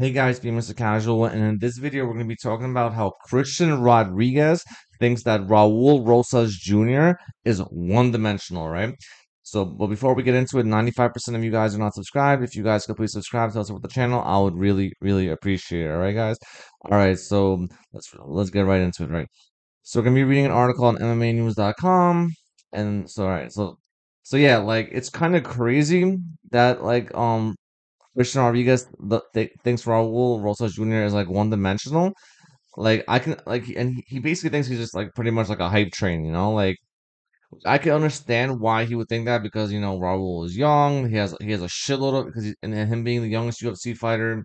Hey guys, Bemis the Casual, and in this video we're going to be talking about how Christian Rodriguez thinks that Raul Rosas Jr. is one-dimensional, right? So, but before we get into it, 95% of you guys are not subscribed. If you guys could please subscribe, tell us about the channel, I would really, really appreciate it, all right guys? All right, so let's get right into it, right? So we're going to be reading an article on MMAnews.com, and so, all right, so yeah, like, it's kind of crazy that, like, Christian Rodriguez thinks Raul Rosas Jr. is like one-dimensional. Like he basically thinks he's just like pretty much like a hype train, you know. Like I can understand why he would think that because you know Raul is young. He has a shitload of and him being the youngest UFC fighter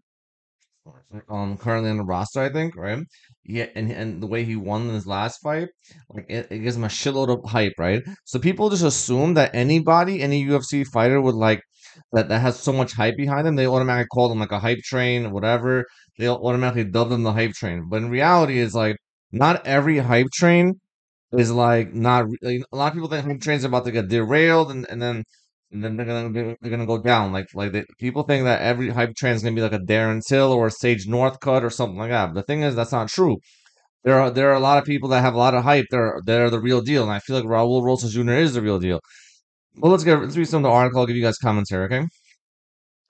currently on the roster, I think, right? Yeah, and the way he won his last fight, like it gives him a shitload of hype, right? So people just assume that any UFC fighter would like. That has so much hype behind them, they automatically call them like a hype train or whatever. They automatically dub them the hype train. But in reality, it's like not every hype train is like not. Like, a lot of people think hype trains are about to get derailed, and then they're gonna go down. People think that every hype train is gonna be like a Darren Till or a Sage Northcutt or something like that. But the thing is, that's not true. There are a lot of people that have a lot of hype. They're the real deal, and I feel like Raul Rosas Jr. is the real deal. Well, let's read some of the article. I'll give you guys commentary, okay?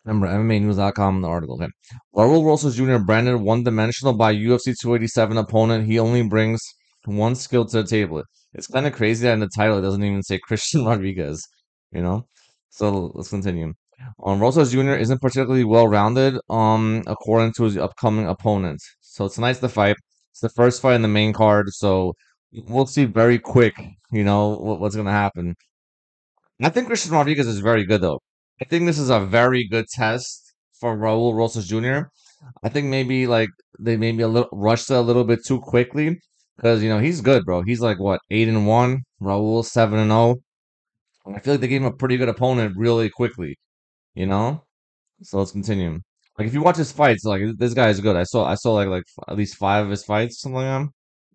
Remember, MMAnews.com, the article, okay? Raul Rosas Jr. branded one-dimensional by UFC 287 opponent. He only brings one skill to the table. It's kind of crazy that in the title it doesn't even say Christian Rodriguez, you know? So let's continue. Rosas Jr. isn't particularly well-rounded according to his upcoming opponent. So tonight's the fight. It's the first fight in the main card, so we'll see very quick, you know, what's going to happen. I think Christian Rodriguez is very good, though. I think this is a very good test for Raul Rosas Jr. I think maybe, like, they maybe rushed it a little bit too quickly because, you know, he's good, bro. He's, like, what, 8-1? Raul, 7-0. I feel like they gave him a pretty good opponent really quickly, you know? So let's continue. Like, if you watch his fights, like, this guy is good. I saw like at least 5 of his fights, something like that.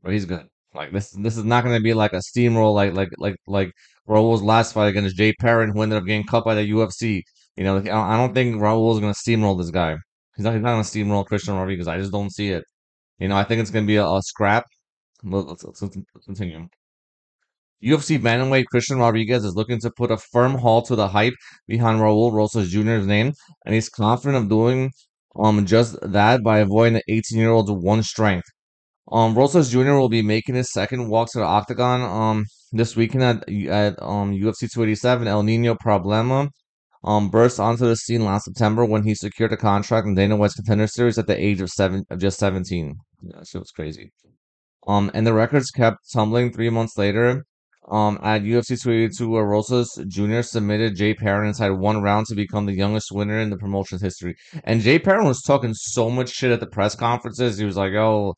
But he's good. Like this is not going to be like a steamroll like Raul's last fight against Jay Perrin, who ended up getting cut by the UFC. You know, like, I don't think Raul is going to steamroll this guy. He's not going to steamroll Christian Rodriguez. I just don't see it. You know, I think it's going to be a scrap. Let's continue. UFC bantamweight Christian Rodriguez is looking to put a firm halt to the hype behind Raul Rosas Jr.'s name, and he's confident of doing just that by avoiding the 18-year-old's one strength. Rosas Jr. will be making his second walk to the octagon this weekend at UFC 287. El Nino Problema burst onto the scene last September when he secured a contract in Dana White's Contender Series at the age of just 17. Yeah, that shit was crazy. And the records kept tumbling 3 months later. At UFC 282, where Rosas Jr. submitted Jay Perrin inside 1 round to become the youngest winner in the promotion's history. And Jay Perrin was talking so much shit at the press conferences. He was like, "Oh,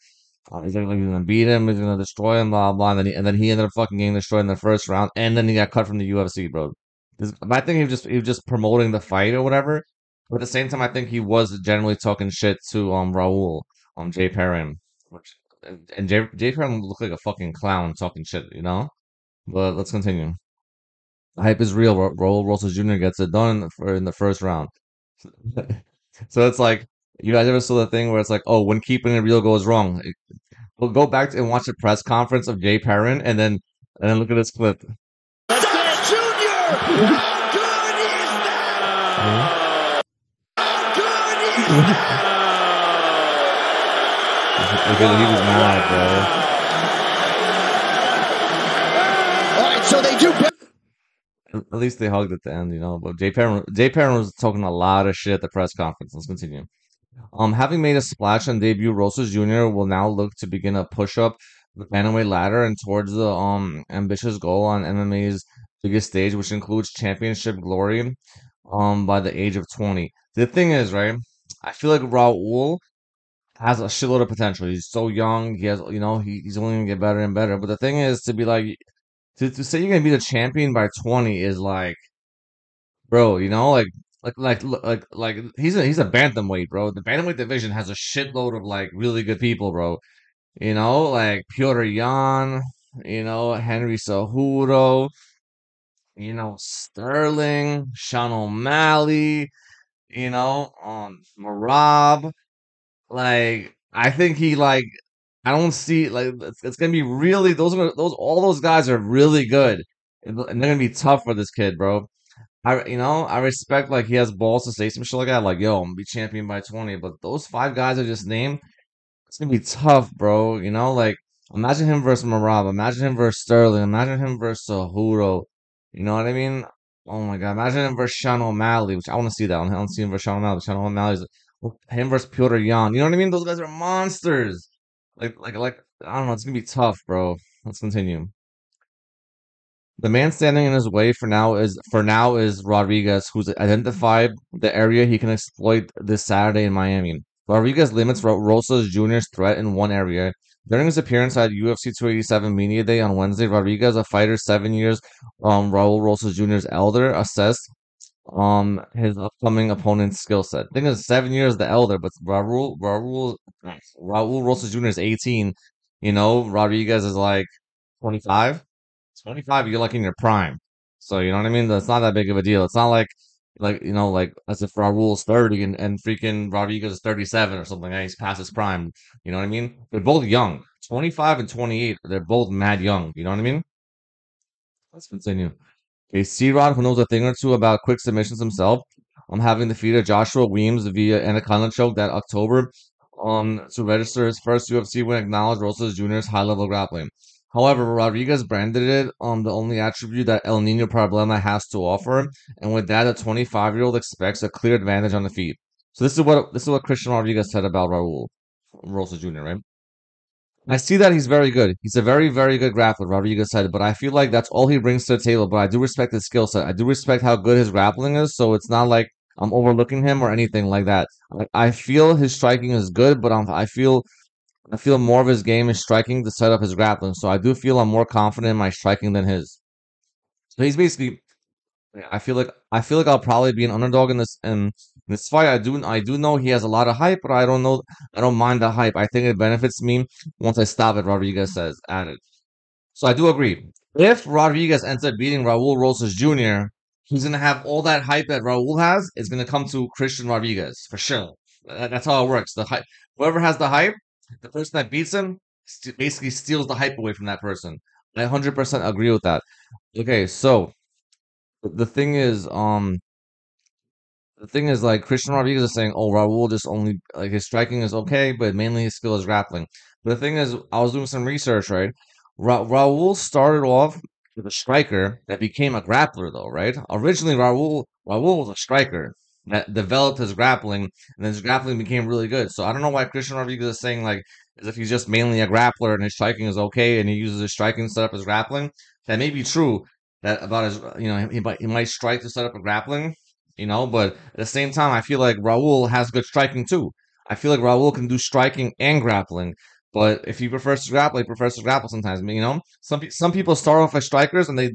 he's gonna beat him, he's gonna destroy him, blah blah," and then he ended up fucking getting destroyed in the first round, and then he got cut from the UFC, bro. I think he was just promoting the fight or whatever. But at the same time, I think he was generally talking shit to Raul, Jay Perrin, and Jay Perrin looked like a fucking clown talking shit, you know. But let's continue. The hype is real. Raul Rosas Jr. gets it done in the first round. So it's like. You guys ever saw the thing where it's like, oh, when keeping it real goes wrong? We'll go back and watch the press conference of Jay Perrin, and then look at this clip. That's it, Junior! How good is that? How good is that? Okay, he was mad, bro. All right, so they do better. At least they hugged at the end, you know. But Jay Perrin was talking a lot of shit at the press conference. Let's continue. Having made a splash and debut, Rosas Jr. will now look to begin a push-up the bantamweight ladder and towards the ambitious goal on MMA's biggest stage, which includes championship glory by the age of 20. The thing is, right, I feel like Raul has a shitload of potential. He's so young. He has, you know, he's only going to get better and better. But the thing is to be like, to say you're going to be the champion by 20 is like, bro, you know, like he's a bantamweight, bro. The bantamweight division has a shitload of like really good people, bro. You know, like Petr Yan, you know, Henry Cejudo, you know, Sterling, Sean O'Malley, you know, Merab, Like, I think he, like, I don't see, like, it's gonna be really, all those guys are really good, and they're gonna be tough for this kid, bro. I respect, like, he has balls to say some shit like that, like, yo, I'm gonna be champion by 20, but those five guys I just named, it's gonna be tough, bro. You know, like, imagine him versus Merab, imagine him versus Sterling, imagine him versus Cejudo. You know what I mean? Oh my god, imagine him versus Sean O'Malley, which I want to see that one. I don't see him versus Sean O'Malley. Sean O'Malley's him versus Petr Yan. You know what I mean? Those guys are monsters. Like, I don't know. It's gonna be tough, bro. Let's continue. The man standing in his way for now is Rodriguez, who's identified the area he can exploit this Saturday in Miami. Rodriguez limits Rosas Jr.'s threat in one area. During his appearance at UFC 287 Media Day on Wednesday, Rodriguez, a fighter 7 years Raul Rosas Jr.'s elder, assessed his upcoming opponent's skill set. I think it's 7 years the elder, but Raul Rosas Jr. is 18. You know, Rodriguez is like 25. 25, you're like in your prime. So, you know what I mean? That's not that big of a deal. It's not like you know, like as if Raul's 30 and freaking Rodriguez is 37 or something. He's past his prime. You know what I mean? They're both young. 25 and 28. They're both mad young. You know what I mean? Let's continue. Okay, C-Rod, who knows a thing or two about quick submissions himself, having defeated Joshua Weems via anaconda choke that October to register his first UFC win, acknowledged Rosas Jr.'s high-level grappling. However, Rodriguez branded it the only attribute that El Nino Problema has to offer, and with that, a 25-year-old expects a clear advantage on the feet. So this is what Christian Rodriguez said about Raul Rosas Jr., right? I see that he's very good. He's a very, very good grappler, Rodriguez said, but I feel like that's all he brings to the table. But I do respect his skill set. I do respect how good his grappling is, so it's not like I'm overlooking him or anything like that. Like, I feel his striking is good, but I feel more of his game is striking to set up his grappling. So I do feel I'm more confident in my striking than his. So he's basically, I feel like I'll probably be an underdog in this fight. I do know he has a lot of hype, but I don't mind the hype. I think it benefits me once I stop it, Rodriguez says, added. So I do agree. If Rodriguez ends up beating Raul Rosas Jr., he's going to have all that hype that Raul has. It's going to come to Christian Rodriguez, for sure. That's how it works. The hype. Whoever has the hype, the person that beats him basically steals the hype away from that person. I 100% agree with that. Okay, so the thing is, like Christian Rodriguez is saying, oh, Raul just only, like, his striking is okay, but mainly his skill is grappling. But the thing is, I was doing some research, right? Raul started off with a striker that became a grappler, though, right? Originally, Raul was a striker that developed his grappling, and his grappling became really good. So I don't know why Christian Rodriguez is saying, like, as if he's just mainly a grappler and his striking is okay, and he uses his striking to set up his grappling. That may be true, that about his, you know, he might strike to set up a grappling, you know, but at the same time, I feel like Raul has good striking too. I feel like Raul can do striking and grappling, but if he prefers to grapple, he prefers to grapple sometimes. I mean, you know, some people start off as strikers, and they,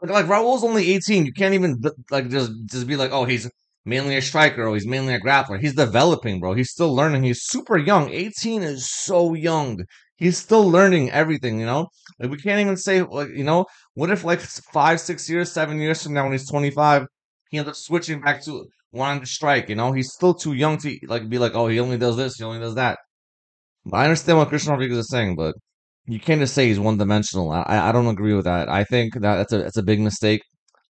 like Raul's only 18. You can't even, like, just be like, oh, he's mainly a striker, or he's mainly a grappler. He's developing, bro. He's still learning. He's super young. 18 is so young. He's still learning everything, you know? Like, we can't even say, like, you know, what if, like, 5, 6 years, 7 years from now when he's 25, he ends up switching back to wanting to strike, you know? He's still too young to, like, be like, oh, he only does this, he only does that. But I understand what Christian Rodriguez is saying, but you can't just say he's one-dimensional. I don't agree with that. I think that's a big mistake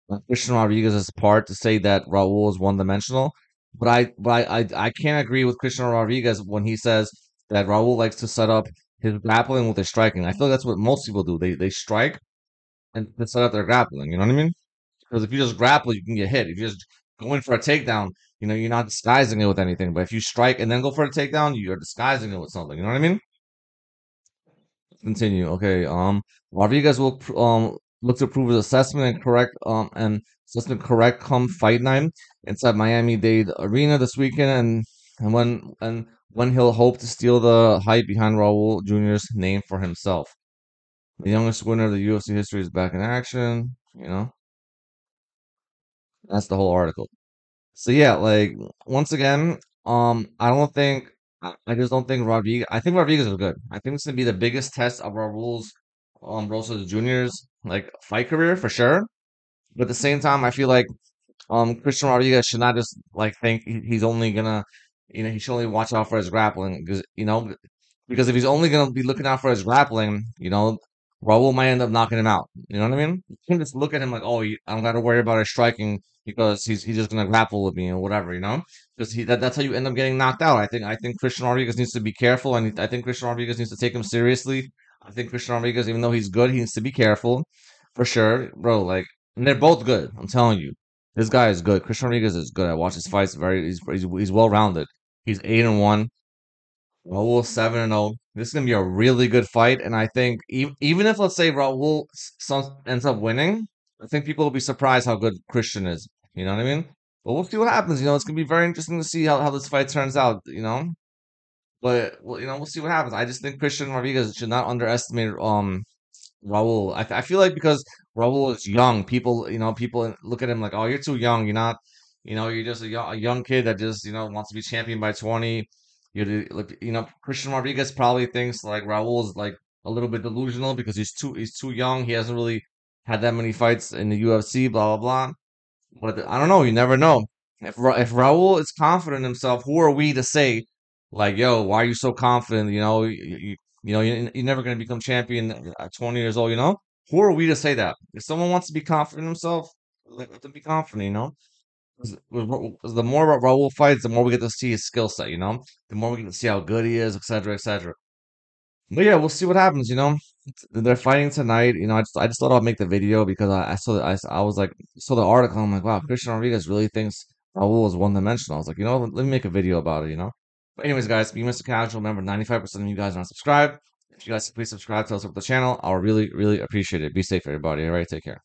on Christian Rodriguez's part to say that Raul is one-dimensional, but I can't agree with Christian Rodriguez when he says that Raul likes to set up his grappling with his striking. I feel like that's what most people do. They strike and set up their grappling. You know what I mean? Because if you just grapple, you can get hit. If you just go in for a takedown, you know, you're not disguising it with anything. But if you strike and then go for a takedown, you're disguising it with something. You know what I mean? Continue. Okay. Rodriguez will look to prove his assessment and correct come fight night inside Miami Dade Arena this weekend, and when he'll hope to steal the hype behind Raul Jr.'s name for himself. The youngest winner of the UFC history is back in action. You know, that's the whole article. So yeah, like, once again, I just don't think Rodriguez. I think Rodriguez is good. I think this is gonna be the biggest test of Raul's Rosas Jr.'s, like, fight career, for sure. But at the same time, I feel like Christian Rodriguez should not just, like, think he's only gonna, you know, he should only watch out for his grappling, because, you know, because if he's only going to be looking out for his grappling, you know, Raul might end up knocking him out. You know what I mean? You can just look at him like, oh, I don't got to worry about his striking because he's just going to grapple with me or whatever, you know? Because that's how you end up getting knocked out. I think Christian Rodriguez needs to be careful, and I think Christian Rodriguez needs to take him seriously. I think Christian Rodriguez, even though he's good, he needs to be careful for sure, bro. Like, and they're both good. I'm telling you, this guy is good. Christian Rodriguez is good. I watch his fights. He's well rounded. He's 8-1. Raul 7-0. This is gonna be a really good fight, and I think even if, let's say, Raul ends up winning, I think people will be surprised how good Christian is. You know what I mean? But we'll see what happens. You know, it's gonna be very interesting to see how this fight turns out. You know, but you know, we'll see what happens. I just think Christian Rodriguez should not underestimate Raul. I feel like because Raul is young, people look at him like, oh, you're too young. You're not. You know, you're just a young kid that just, you know, wants to be champion by 20. Christian Rodriguez probably thinks like Raul is like a little bit delusional because he's too young. He hasn't really had that many fights in the UFC, blah blah blah. But I don't know. You never know. If Raul is confident in himself, who are we to say like, yo, why are you so confident? You know, you're never gonna become champion at 20 years old. You know, who are we to say that? If someone wants to be confident in himself, let them be confident. You know. The more Raul fights, the more we get to see his skill set, you know? The more we get to see how good he is, etc., etc. But yeah, we'll see what happens, you know? They're fighting tonight, you know? I just thought I'd make the video because I saw the article, I'm like, wow, Christian Rodriguez really thinks Raul is one-dimensional. I was like, you know, let me make a video about it, you know? But anyways, guys, be Mr. Casual. Remember, 95% of you guys are not subscribed. If you guys could please subscribe to us with the channel, I'll really, really appreciate it. Be safe, everybody. All right, take care.